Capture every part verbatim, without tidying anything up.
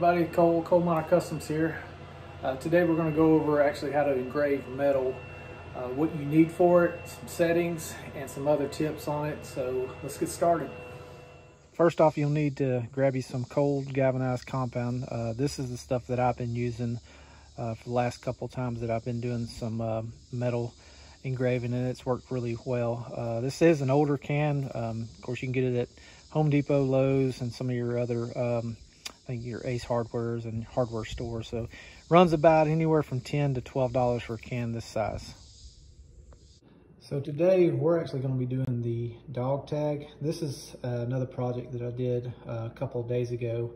everybody, Cole, Cole Minor Kustoms here. Uh, today we're going to go over actually how to engrave metal, uh, what you need for it, some settings, and some other tips on it. So let's get started. First off, you'll need to grab you some cold galvanized compound. Uh, this is the stuff that I've been using uh, for the last couple times that I've been doing some uh, metal engraving, and it's worked really well. Uh, this is an older can. Um, of course, you can get it at Home Depot, Lowe's, and some of your other, um, I think your Ace Hardwares and hardware stores. So runs about anywhere from ten to twelve dollars for a can this size. So today we're actually going to be doing the dog tag. This is uh, another project that I did uh, a couple of days ago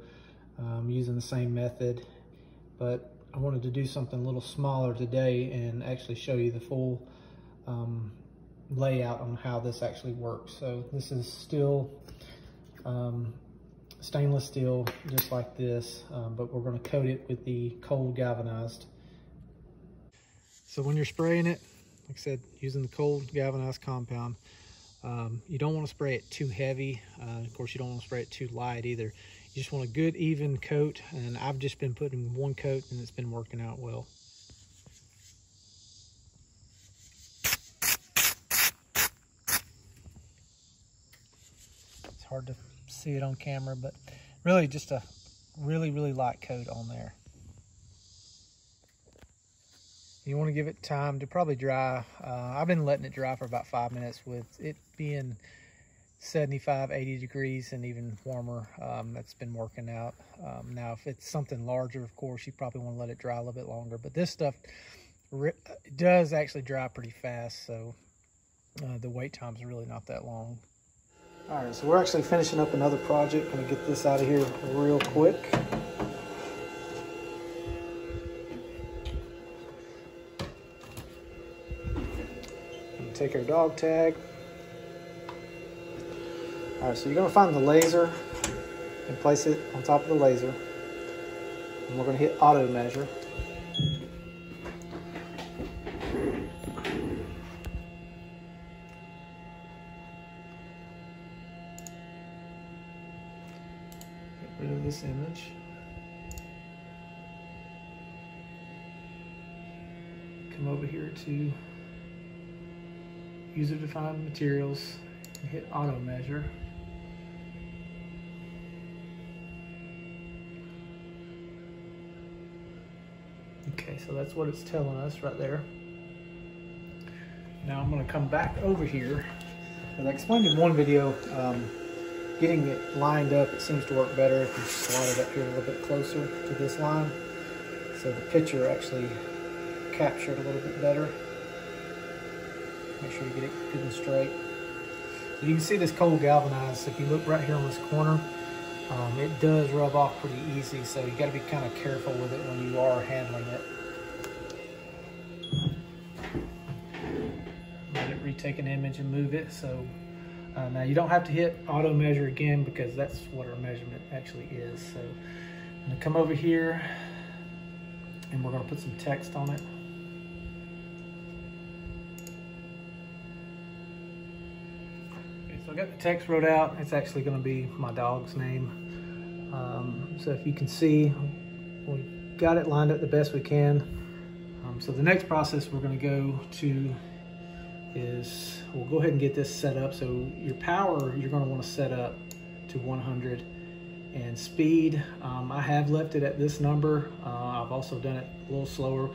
um, using the same method, but I wanted to do something a little smaller today and actually show you the full um, layout on how this actually works. So this is still Um, stainless steel, just like this, um, but we're going to coat it with the cold galvanized. So when you're spraying it, like I said, using the cold galvanized compound, um, you don't want to spray it too heavy. Uh, of course, you don't want to spray it too light either. You just want a good even coat, and I've just been putting one coat and it's been working out well. It's hard to see it on camera, but really just a really really light coat on there. You want to give it time to probably dry. uh, I've been letting it dry for about five minutes with it being seventy-five, eighty degrees and even warmer. Um, that's been working out. Um, now if it's something larger, of course you probably want to let it dry a little bit longer, but this stuff does actually dry pretty fast, so uh, the wait time is really not that long. All right, so we're actually finishing up another project. Gonna get this out of here real quick. Take our dog tag. All right, so you're gonna find the laser and place it on top of the laser. And we're gonna hit auto measure. Of this image. Come over here to user-defined materials and hit auto measure. Okay, so that's what it's telling us right there. Now I'm going to come back over here. As I explained in one video, um, getting it lined up, it seems to work better if you slide it up here a little bit closer to this line. So the picture actually captured a little bit better. Make sure you get it good and straight. You can see this cold galvanized. If you look right here on this corner, um, it does rub off pretty easy. So you got to be kind of careful with it when you are handling it. Let it retake an image and move it. So. Uh, now you don't have to hit auto measure again because that's what our measurement actually is. So I'm gonna come over here and we're gonna put some text on it. Okay, so I got the text wrote out. It's actually gonna be my dog's name. Um, so if you can see, we got it lined up the best we can. Um, so the next process we're gonna go to is we'll go ahead and get this set up. So your power, you're going to want to set up to one hundred, and speed, um, I have left it at this number. uh, I've also done it a little slower,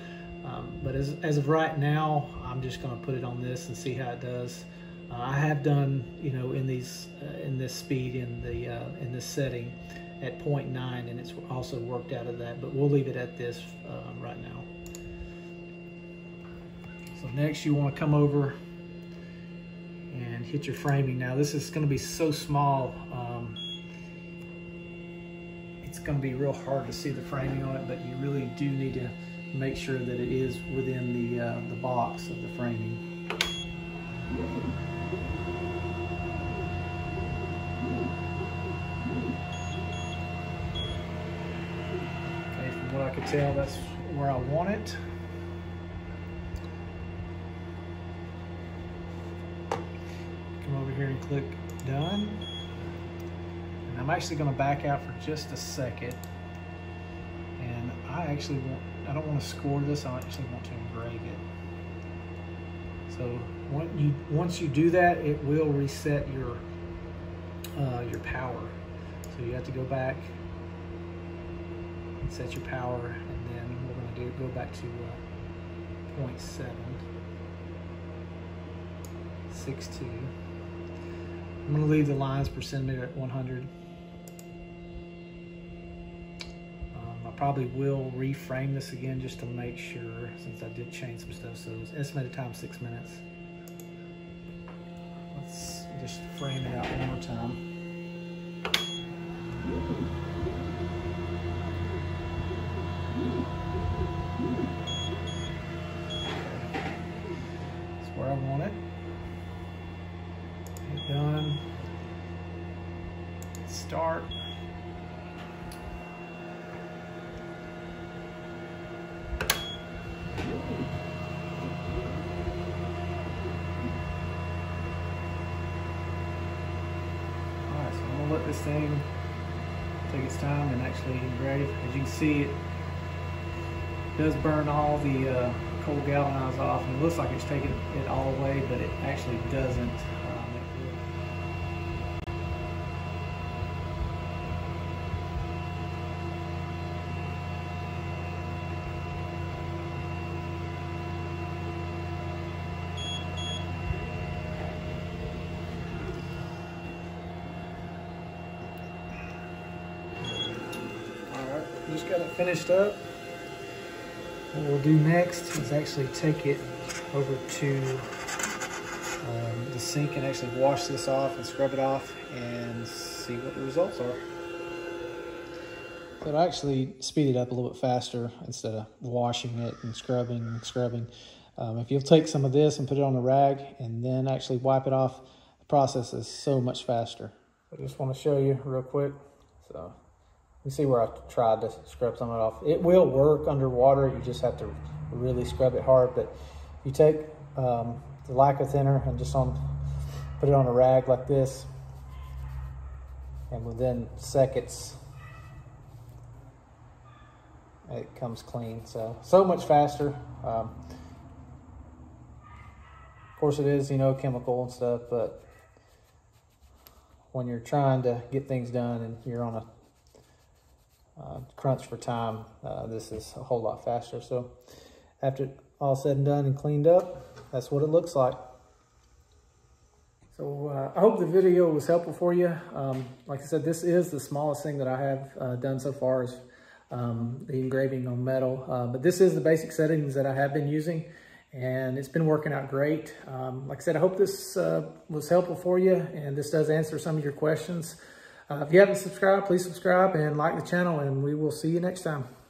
um, but as, as of right now I'm just going to put it on this and see how it does. uh, I have done, you know, in these uh, in this speed in the uh, in this setting at zero point nine, and it's also worked out of that, but we'll leave it at this uh, right now. So next you want to come over and hit your framing. Now this is going to be so small, um, it's going to be real hard to see the framing on it, but you really do need to make sure that it is within the, uh, the box of the framing. Okay, from what I could tell, that's where I want it. Here and click done, and I'm actually going to back out for just a second I actually want, I don't want to score this, I actually want to engrave it. So once you, once you do that, it will reset your, uh, your power. So you have to go back and set your power, and then we're going to do go back to uh, zero point seven six two. I'm going to leave the lines per centimeter at one hundred. Um, I probably will reframe this again just to make sure, since I did change some stuff. So it's estimated time six minutes. Let's just frame it out one more time. That's where I want it. Get done. Start. Alright, so I'm gonna let this thing take its time and actually engrave. As you can see, it does burn all the uh, cold galvanized off, and it looks like it's taking it all away, but it actually doesn't. Um, Just got it finished up. What we'll do next is actually take it over to um, the sink and actually wash this off and scrub it off and see what the results are. So it actually speeded up a little bit faster instead of washing it and scrubbing and scrubbing. Um, if you'll take some of this and put it on a rag and then actually wipe it off, the process is so much faster. I just want to show you real quick. So. You see where I tried to scrub some of it off. It will work underwater. You just have to really scrub it hard. But you take um, the Lacquer thinner and just on, put it on a rag like this, and within seconds, it comes clean. So so much faster. Um, of course, it is, you know, chemical and stuff. But when you're trying to get things done and you're on a Uh, crunch for time, uh, this is a whole lot faster. So after all said and done and cleaned up, that's what it looks like. So uh, I hope the video was helpful for you. Um, like I said, this is the smallest thing that I have uh, done so far, is um, the engraving on metal, uh, but this is the basic settings that I have been using, and it's been working out great. Um, like I said, I hope this uh, was helpful for you, and this does answer some of your questions. Uh, if you haven't subscribed, please subscribe and like the channel, and we will see you next time.